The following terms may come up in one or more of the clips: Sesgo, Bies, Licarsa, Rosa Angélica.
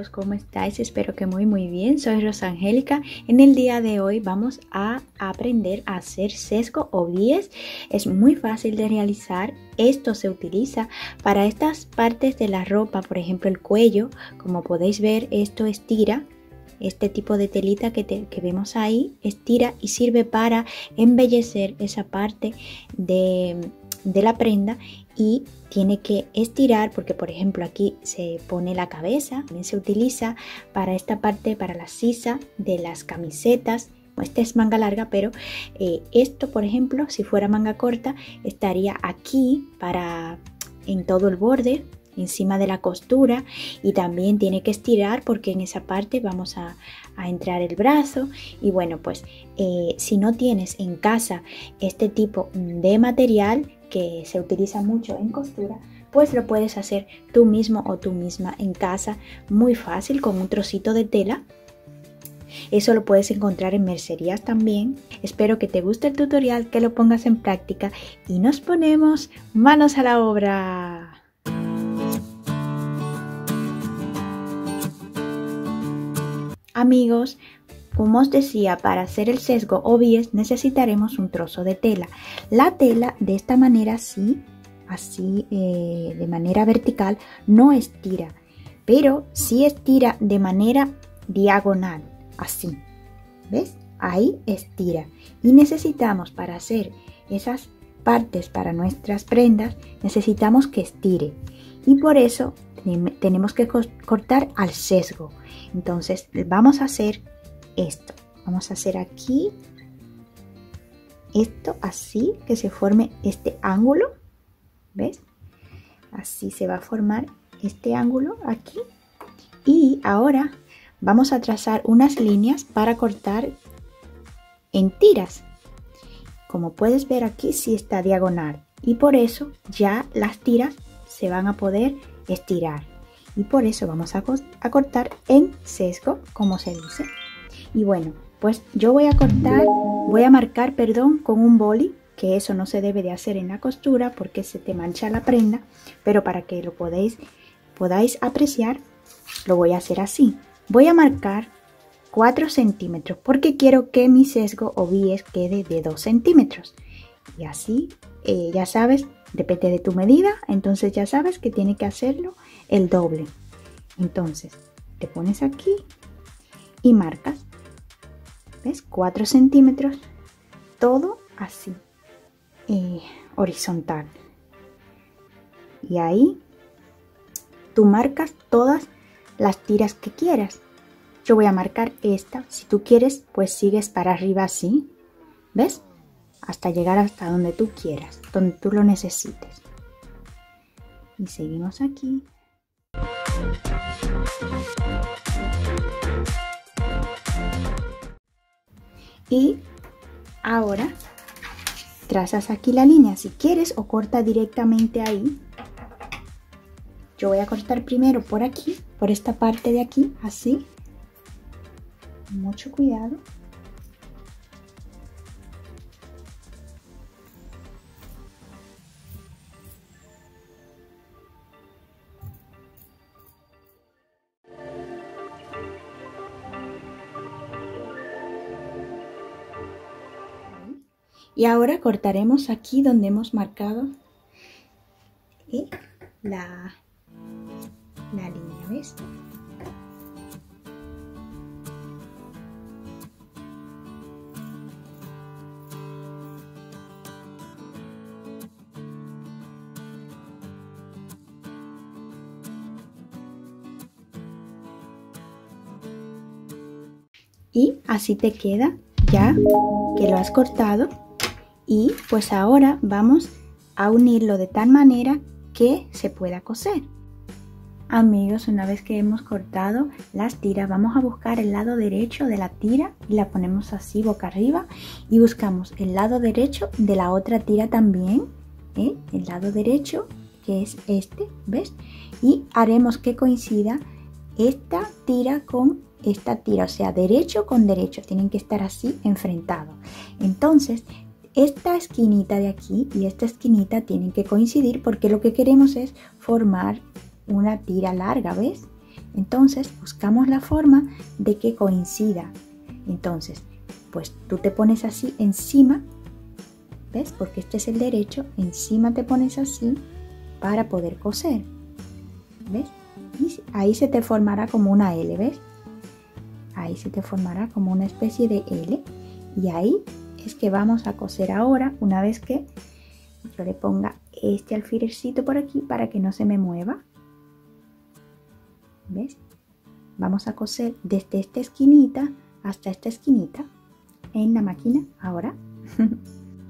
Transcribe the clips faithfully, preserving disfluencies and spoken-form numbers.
todos, ¿cómo estáis? Espero que muy muy bien, soy Rosa Angélica. En el día de hoy vamos a aprender a hacer sesgo o bies. Es muy fácil de realizar, esto se utiliza para estas partes de la ropa, por ejemplo el cuello, como podéis ver esto estira. Este tipo de telita que, te, que vemos ahí estira y sirve para embellecer esa parte de, de la prenda y tiene que estirar porque, por ejemplo, aquí se pone la cabeza. También se utiliza para esta parte, para la sisa de las camisetas. Esta es manga larga, pero eh, esto, por ejemplo, si fuera manga corta, estaría aquí para en todo el borde, encima de la costura, y también tiene que estirar porque en esa parte vamos a, a entrar el brazo. Y bueno, pues eh, si no tienes en casa este tipo de material que se utiliza mucho en costura, pues lo puedes hacer tú mismo o tú misma en casa, muy fácil, con un trocito de tela. Eso lo puedes encontrar en mercerías también. Espero que te guste el tutorial, que lo pongas en práctica y nos ponemos manos a la obra. Amigos, como os decía, para hacer el sesgo o bies necesitaremos un trozo de tela. La tela de esta manera, sí, así eh, de manera vertical, no estira, pero sí estira de manera diagonal, así. ¿Ves? Ahí estira. Y necesitamos, para hacer esas partes para nuestras prendas, necesitamos que estire. Y por eso tenemos que cortar al sesgo. Entonces vamos a hacer esto, vamos a hacer aquí esto así, que se forme este ángulo. ¿Ves? Así se va a formar este ángulo aquí. Y ahora vamos a trazar unas líneas para cortar en tiras. Como puedes ver aquí sí está diagonal, y por eso ya las tiras se van a poder estirar, y por eso vamos a, a cortar en sesgo, como se dice. Y bueno, pues yo voy a cortar, voy a marcar, perdón, con un boli, que eso no se debe de hacer en la costura porque se te mancha la prenda, pero para que lo podáis, podáis apreciar, lo voy a hacer así. Voy a marcar cuatro centímetros porque quiero que mi sesgo o bies quede de dos centímetros, y así eh, ya sabes, depende de tu medida, entonces ya sabes que tiene que hacerlo el doble. Entonces te pones aquí y marcas, ¿ves? cuatro centímetros, todo así, eh, horizontal. Y ahí tú marcas todas las tiras que quieras. Yo voy a marcar esta, si tú quieres pues sigues para arriba así, ¿ves? Hasta llegar hasta donde tú quieras, donde tú lo necesites. Y seguimos aquí. Y ahora trazas aquí la línea, si quieres, o corta directamente ahí. Yo voy a cortar primero por aquí, por esta parte de aquí, así. Mucho cuidado. Y ahora cortaremos aquí donde hemos marcado ¿eh? la, la línea, ¿ves? Y así te queda, ya que lo has cortado. Y pues ahora vamos a unirlo de tal manera que se pueda coser. Amigos, una vez que hemos cortado las tiras, vamos a buscar el lado derecho de la tira y la ponemos así boca arriba, y buscamos el lado derecho de la otra tira también, ¿eh? El lado derecho, que es este, ¿ves? Y haremos que coincida esta tira con esta tira, o sea, derecho con derecho, tienen que estar así enfrentados. Entonces, esta esquinita de aquí y esta esquinita tienen que coincidir porque lo que queremos es formar una tira larga, ¿ves? Entonces buscamos la forma de que coincida. Entonces, pues tú te pones así encima, ¿ves? Porque este es el derecho, encima te pones así para poder coser, ¿ves? Y ahí se te formará como una L, ¿ves? Ahí se te formará como una especie de L, y ahí es que vamos a coser ahora, una vez que yo le ponga este alfilercito por aquí para que no se me mueva. ¿Ves? Vamos a coser desde esta esquinita hasta esta esquinita en la máquina ahora.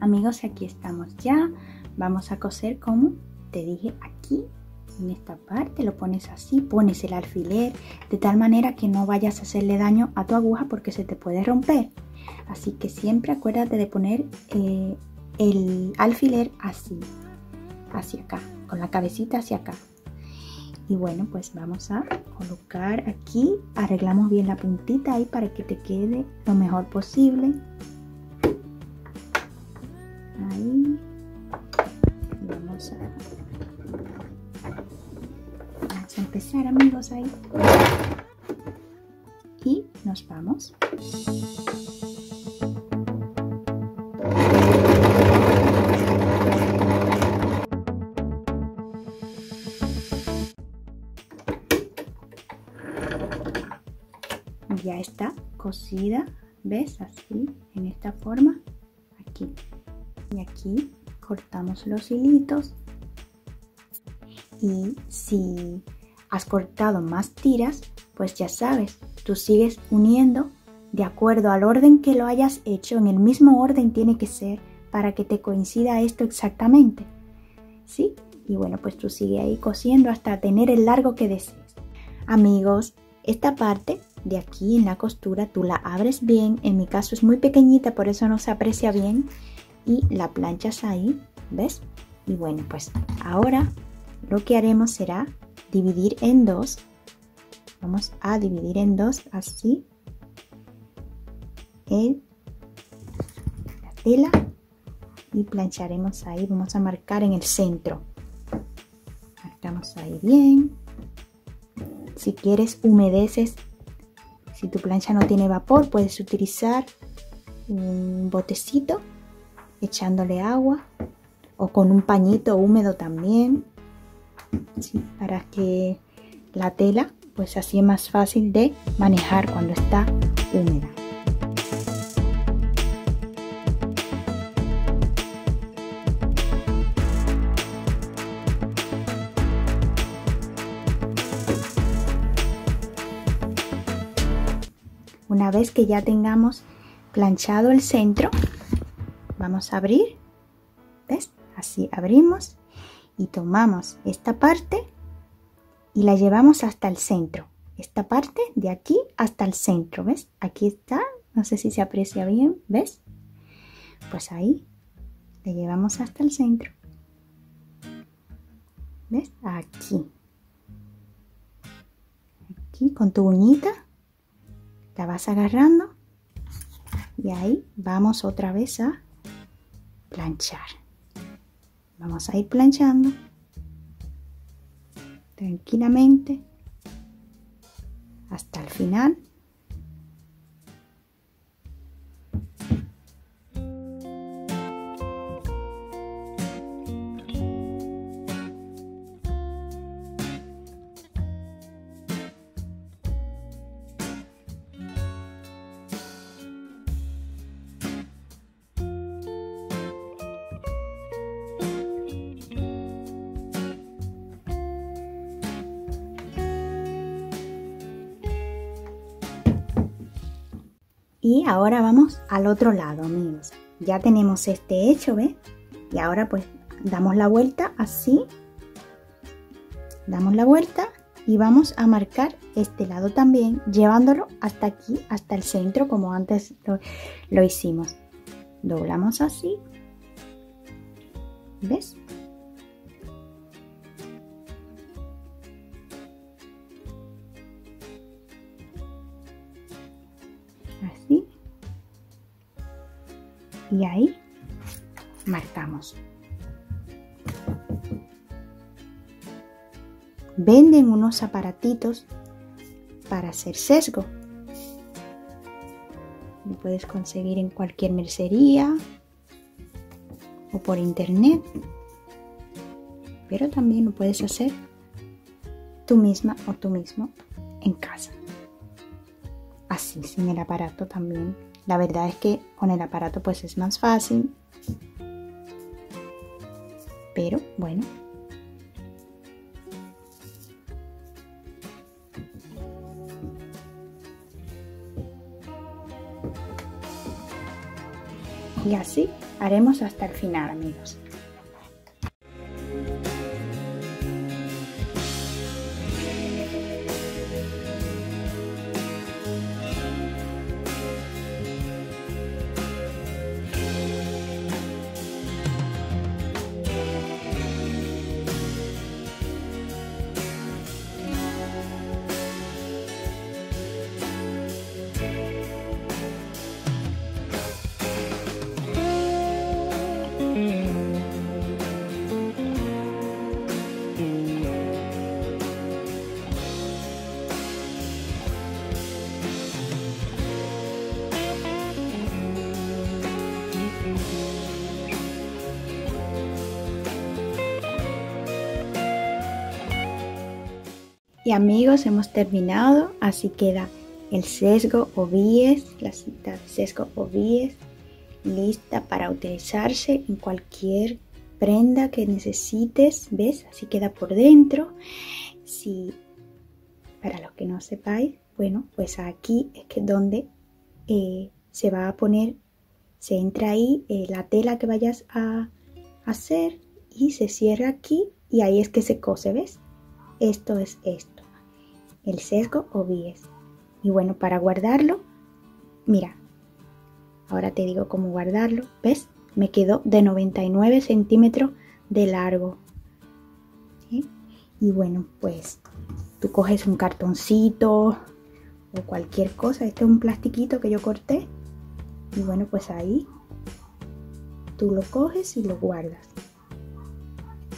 Amigos, aquí estamos ya. Vamos a coser como te dije aquí, en esta parte lo pones así, pones el alfiler de tal manera que no vayas a hacerle daño a tu aguja porque se te puede romper. Así que siempre acuérdate de poner eh, el alfiler así, hacia acá, con la cabecita hacia acá. Y bueno, pues vamos a colocar aquí, arreglamos bien la puntita ahí para que te quede lo mejor posible. Ahí. Y vamos a, vamos a empezar, amigos, ahí. Y nos vamos. Ya está cosida, ¿ves? Así, en esta forma, aquí. Y aquí cortamos los hilitos. Y si has cortado más tiras, pues ya sabes, tú sigues uniendo de acuerdo al orden que lo hayas hecho. En el mismo orden tiene que ser para que te coincida esto exactamente, ¿sí? Y bueno, pues tú sigue ahí cosiendo hasta tener el largo que desees. Amigos, esta parte de aquí en la costura tú la abres bien, en mi caso es muy pequeñita, por eso no se aprecia bien, y la planchas ahí, ¿ves? Y bueno, pues ahora lo que haremos será dividir en dos. Vamos a dividir en dos así en la tela y plancharemos ahí, vamos a marcar en el centro, marcamos ahí bien. Si quieres humedeces. Si tu plancha no tiene vapor, puedes utilizar un botecito echándole agua o con un pañito húmedo también, ¿sí? Para que la tela pues así es más fácil de manejar cuando está húmeda. Una vez que ya tengamos planchado el centro, vamos a abrir, ¿ves? Así abrimos y tomamos esta parte y la llevamos hasta el centro. Esta parte de aquí hasta el centro, ¿ves? Aquí está, no sé si se aprecia bien, ¿ves? Pues ahí la llevamos hasta el centro. ¿Ves? Aquí. Aquí con tu uñita. La vas agarrando y ahí vamos otra vez a planchar. Vamos a ir planchando tranquilamente hasta el final. Y ahora vamos al otro lado, amigos. Ya tenemos este hecho, ¿ves? Y ahora pues damos la vuelta así. Damos la vuelta y vamos a marcar este lado también, llevándolo hasta aquí, hasta el centro, como antes lo, lo hicimos. Doblamos así. ¿Ves? Así. Y ahí marcamos. Venden unos aparatitos para hacer sesgo. Lo puedes conseguir en cualquier mercería o por internet, pero también lo puedes hacer tú misma o tú mismo en casa, así sin el aparato también. La verdad es que con el aparato pues es más fácil, pero bueno, y así haremos hasta el final, amigos. Y amigos, hemos terminado, así queda el sesgo o bies, la cinta de sesgo o bies, lista para utilizarse en cualquier prenda que necesites, ¿ves? Así queda por dentro. Si, para los que no sepáis, bueno, pues aquí es que donde eh, se va a poner, se entra ahí eh, la tela que vayas a hacer y se cierra aquí y ahí es que se cose, ¿ves? Esto es esto, el sesgo o bies. Y bueno, para guardarlo, mira, ahora te digo cómo guardarlo, ¿ves? Me quedó de noventa y nueve centímetros de largo. ¿Sí? Y bueno, pues tú coges un cartoncito o cualquier cosa, este es un plastiquito que yo corté, y bueno, pues ahí tú lo coges y lo guardas.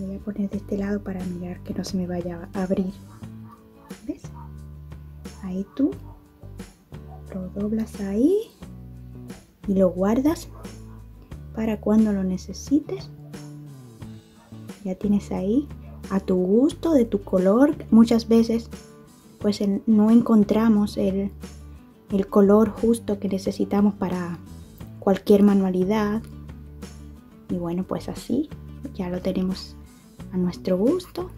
Voy a poner de este lado para mirar que no se me vaya a abrir, ¿ves? Ahí tú lo doblas ahí y lo guardas para cuando lo necesites. Ya tienes ahí a tu gusto, de tu color. Muchas veces pues el, no encontramos el, el color justo que necesitamos para cualquier manualidad y bueno, pues así ya lo tenemos a nuestro gusto.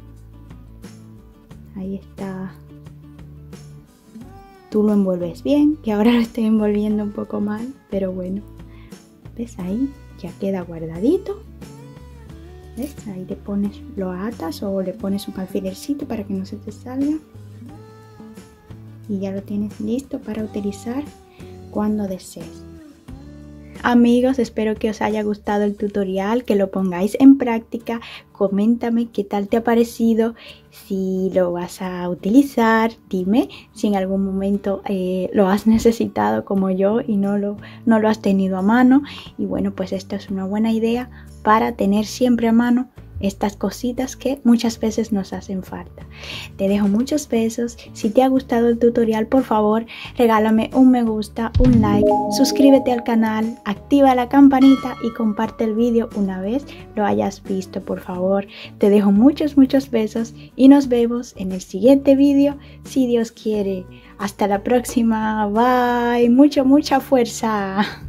Ahí está, tú lo envuelves bien, que ahora lo estoy envolviendo un poco mal, pero bueno, ves, ahí ya queda guardadito. ¿Ves? Ahí le pones, lo atas o le pones un alfilercito para que no se te salga y ya lo tienes listo para utilizar cuando desees. Amigos, espero que os haya gustado el tutorial, que lo pongáis en práctica. Coméntame qué tal te ha parecido, si lo vas a utilizar, dime si en algún momento eh, lo has necesitado como yo y no lo, no lo has tenido a mano. Y bueno, pues esta es una buena idea para tener siempre a mano estas cositas que muchas veces nos hacen falta. Te dejo muchos besos. Si te ha gustado el tutorial, por favor, regálame un me gusta, un like, suscríbete al canal, activa la campanita y comparte el vídeo una vez lo hayas visto, por favor. Te dejo muchos, muchos besos y nos vemos en el siguiente vídeo, si Dios quiere. Hasta la próxima. Bye. Mucha, mucha fuerza.